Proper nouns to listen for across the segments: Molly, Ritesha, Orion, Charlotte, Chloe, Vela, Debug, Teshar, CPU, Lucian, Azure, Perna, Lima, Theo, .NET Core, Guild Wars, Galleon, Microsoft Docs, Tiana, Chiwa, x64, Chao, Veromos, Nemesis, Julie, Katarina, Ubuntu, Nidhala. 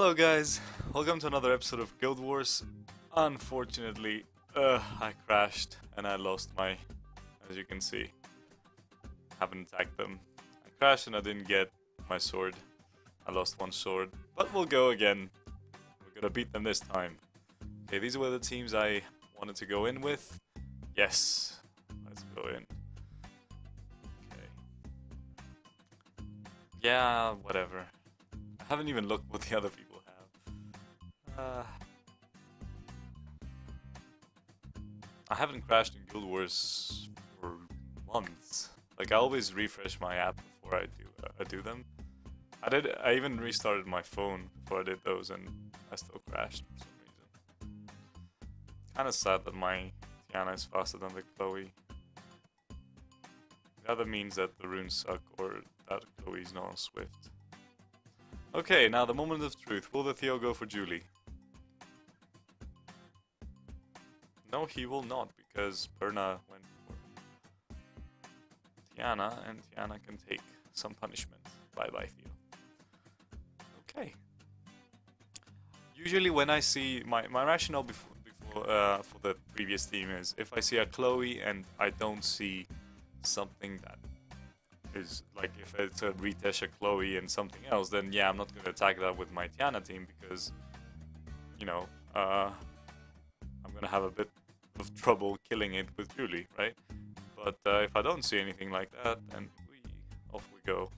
Hello guys, welcome to another episode of Guild Wars. Unfortunately, I crashed and I lost my, as you can see, haven't attacked them. I crashed and I didn't get my sword. I lost one sword, but we'll go again. We're gonna beat them this time. Okay, these were the teams I wanted to go in with. Yes, let's go in. Okay. Yeah, whatever. I haven't even looked what the other people. I haven't crashed in Guild Wars for months. Like, I always refresh my app before I do them. I even restarted my phone before I did those, and I still crashed for some reason. Kind of sad that my Tiana is faster than the Chloe. That either means that the runes suck or that Chloe's not swift. Okay, now the moment of truth. Will the Theo go for Julie? No, he will not, because Perna went for Tiana, and Tiana can take some punishment. Bye-bye, Theo. Okay. Usually when I see... My rationale for the previous team is, if I see a Chloe and I don't see something that is... Like, if it's a Ritesha, Chloe, and something else, then yeah, I'm not going to attack that with my Tiana team, because, you know, I'm going to have a bit of trouble killing it with Julie, right? But if I don't see anything like that, then off we go.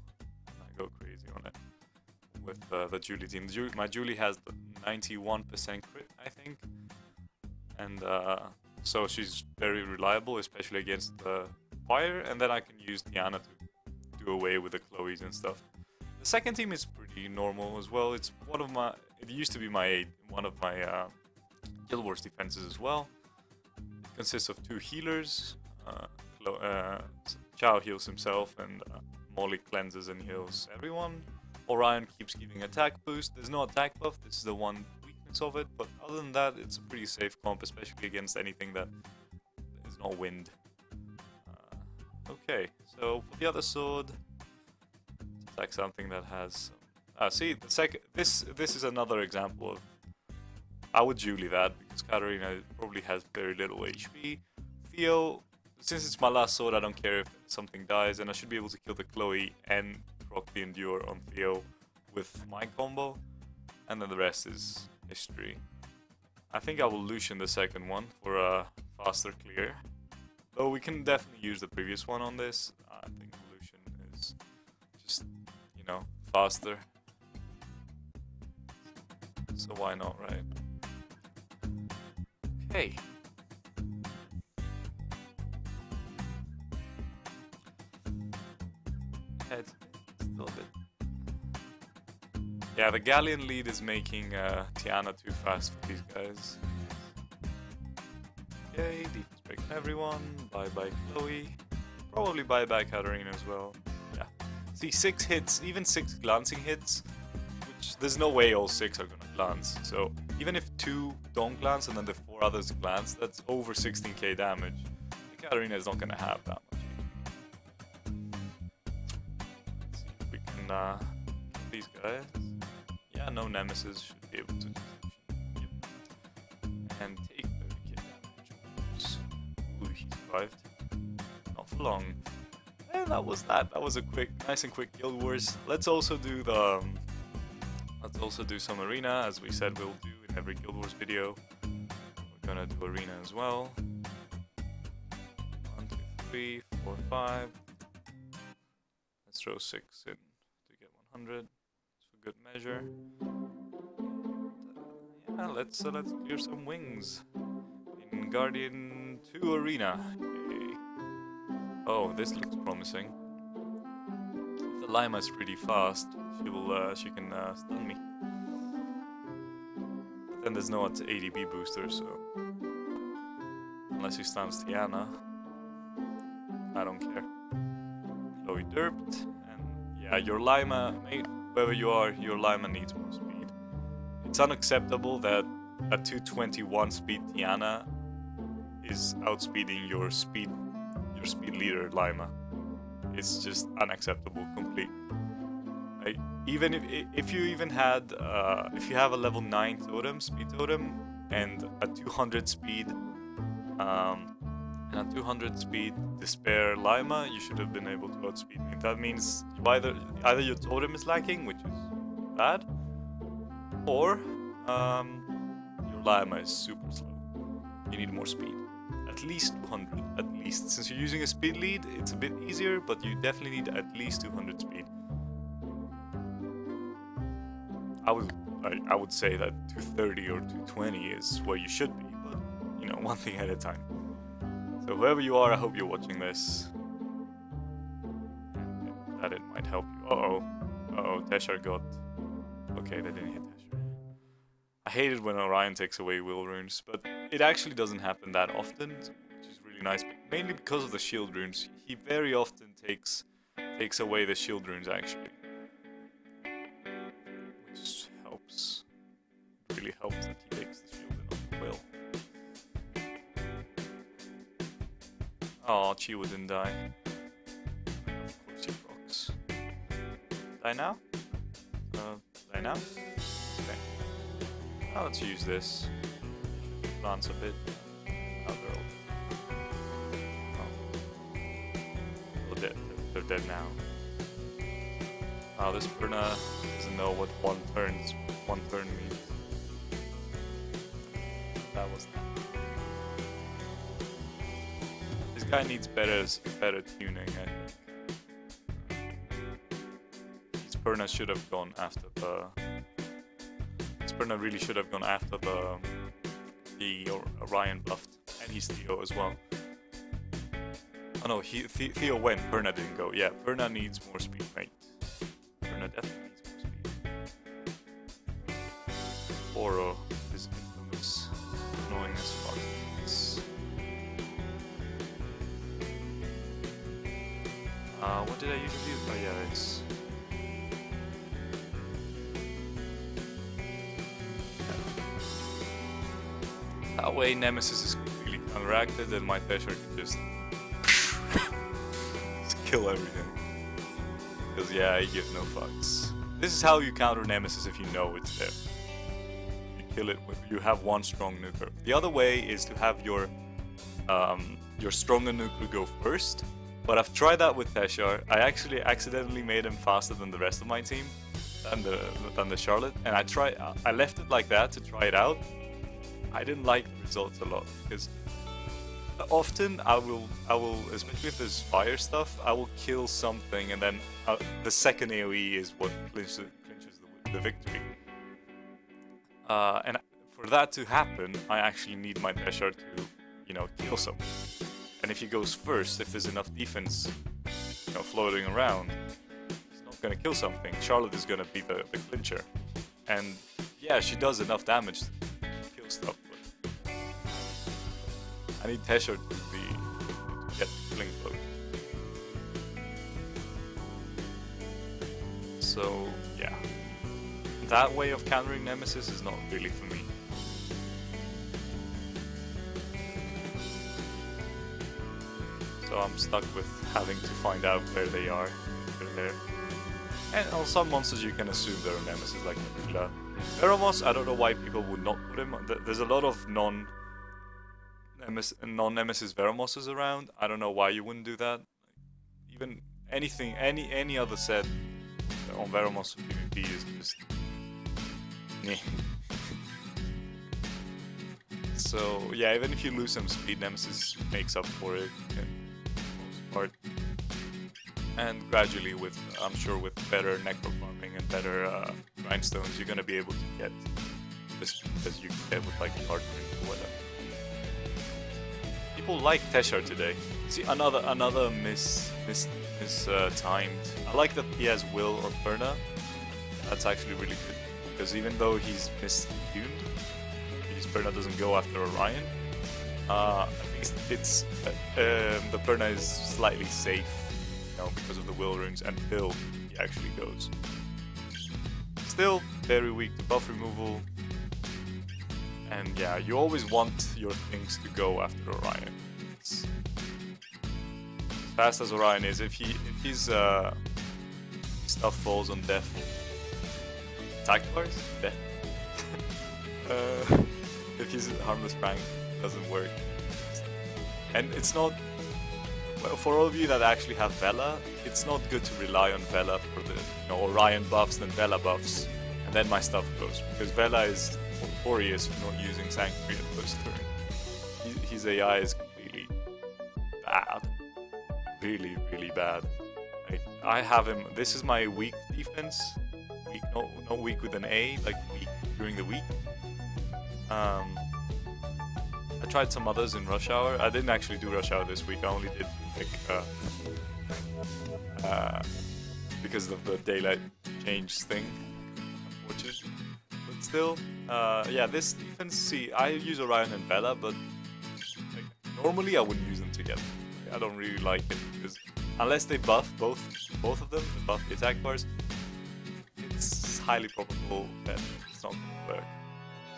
And I go crazy on it with the Julie team. My Julie has 91% crit, I think. And so she's very reliable, especially against the fire. And then I can use Tiana to do away with the Chloes and stuff. The second team is pretty normal as well. It's one of my... It used to be one of my... Guild Wars defenses as well. It consists of two healers. Chao heals himself, and Molly cleanses and heals everyone. Orion keeps giving attack boost. There's no attack buff, this is the one weakness of it, but other than that, it's a pretty safe comp, especially against anything that is not wind. Okay, so for the other sword, let's attack something that has some... see, the this is another example of... I would Julie that, because Katarina probably has very little HP. Theo, since it's my last sword, I don't care if something dies, and I should be able to kill the Chloe and proc the Endure on Theo with my combo, and then the rest is history. I think I will Lucian the second one for a faster clear, though we can definitely use the previous one on this. I think Lucian is just, you know, faster, so why not, right? Hey. Head. Still a bit. Yeah, the Galleon lead is making Tiana too fast for these guys. Okay, defense breaking everyone. Bye bye Chloe. Probably bye bye Katarina as well. Yeah. See, 6 hits, even 6 glancing hits, which there's no way all 6 are gonna glance, so even if 2 don't glance and then the 4 others glance, that's over 16k damage. The Katarina is not going to have that much. Let's see if we can kill these guys. Yeah, no Nemesis, should be able to. Yep. And take 30k damage. Ooh, he survived. Not for long. And that was that. That was a quick, nice and quick Guild Wars. Let's also do the... let's also do some arena, as we said we'll do in every Guild Wars video. We're gonna do arena as well. 1, 2, 3, 4, 5. Let's throw 6 in to get 100. It's for good measure. Yeah, let's clear some wings in Guardian 2 arena. Yay. Oh, this looks promising. The Lima's pretty fast. She can stun me. But then there's no ADB booster, so unless she stuns Tiana, I don't care. Chloe derped, and yeah, your Lima, mate, wherever you are, your Lima needs more speed. It's unacceptable that a 221 speed Tiana is outspeeding your speed leader Lima. It's just unacceptable, complete. Like, even if you even had, if you have a level 9 totem, speed totem, and a 200 speed, despair Lima, you should have been able to outspeed me. That means either your totem is lacking, which is bad, or your Lima is super slow. You need more speed. At least 200, at least. Since you're using a speed lead, it's a bit easier, but you definitely need at least 200 speed. I would say that 230 or 220 is where you should be, but, you know, one thing at a time. So whoever you are, I hope you're watching this. That it might help you. Uh-oh. Uh-oh, Teshar got... Okay, they didn't hit Teshar. I hate it when Orion takes away will runes, but it actually doesn't happen that often, which is really nice, mainly because of the shield runes. He very often takes away the shield runes, actually. Which helps. It really helps that he takes the shield and not the will. Aw, Chiwa didn't die. Of course he rocks. Die now? Die now? Okay. Now let's use this. Advance a bit. Oh, they're all dead. Oh. They're dead now. Oh, this Perna doesn't know what one turn means. That was... This guy needs better tuning, I think. This Perna should have gone after the... Perna really should have gone after the Orion buffed, and he's Theo as well. Oh no, Theo went, Perna didn't go. Yeah, Perna needs more speed, mate. Perna definitely needs more speed. Oro is infamous, annoying as fuck. What did I usually do? Oh yeah, it's... That way Nemesis is completely unreacted and my Teshar can just kill everything. Because yeah, I give no fucks. This is how you counter Nemesis if you know it's there. You kill it when you have one strong nuker. The other way is to have your stronger nuker go first. But I've tried that with Teshar. I actually accidentally made him faster than the rest of my team. Than the Charlotte. And I left it like that to try it out. I didn't like the results a lot, because often I will, especially if there's fire stuff, I will kill something and then the second AoE is what clinches the victory. And for that to happen, I actually need my Teshar to, you know, kill something. And if he goes first, if there's enough defense, you know, floating around, he's not gonna kill something. Charlotte is gonna be the clincher, and yeah, she does enough damage to stuff, but I need Teshar to get the killing blow. So yeah, that way of countering Nemesis is not really for me. So I'm stuck with having to find out where they are, if they're there. And on some monsters you can assume they're a Nemesis, like Nidhala. Veromos, I don't know why people would not put him. There's a lot of non-Nemesis Veromoses around. I don't know why you wouldn't do that. Even anything, any other set on Veromos PvP is just... Meh. So yeah, even if you lose some speed, Nemesis makes up for it for the most part. And gradually, with I'm sure with better necro farming and better grindstones, you're gonna be able to get this as you can get with like hard or whatever. People like Teshar today. See, another mistimed. I like that he has Will or Perna. That's actually really good, because even though he's mistuned, his Perna doesn't go after Orion. At least it's the Perna is slightly safe. Because of the will rings until he actually goes. Still very weak to buff removal, and yeah, you always want your things to go after Orion. It's... As fast as Orion is, if he's stuff falls on death. Attack bars? Death. If he's a harmless prank, doesn't work. And it's not... Well, for all of you that actually have Vela, it's not good to rely on Vela for the Orion buffs, then Vela buffs, and then my stuff goes. Because Vela is notorious for not using Sanctuary at first turn. His AI is completely bad. Really, really bad. I have him, this is my weak defense. Weak, not weak with an A, like weak during the week. I tried some others in Rush Hour. I didn't actually do Rush Hour this week, I only did like because of the daylight change thing, unfortunately. But still, yeah, this defense, see, I use Orion and Vela, but like, normally I wouldn't use them together. I don't really like it, because unless they buff both of them, they buff the attack bars, it's highly probable that it's not going to work.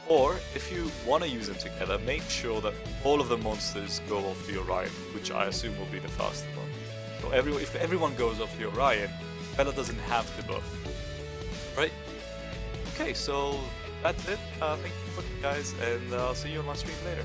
Or, if you want to use them together, make sure that all of the monsters go off the Orion, which I assume will be the fastest one. So if everyone goes off the Orion, Bella doesn't have to buff. Right? Okay, so that's it. Thank you for watching, guys, and I'll see you on my stream later.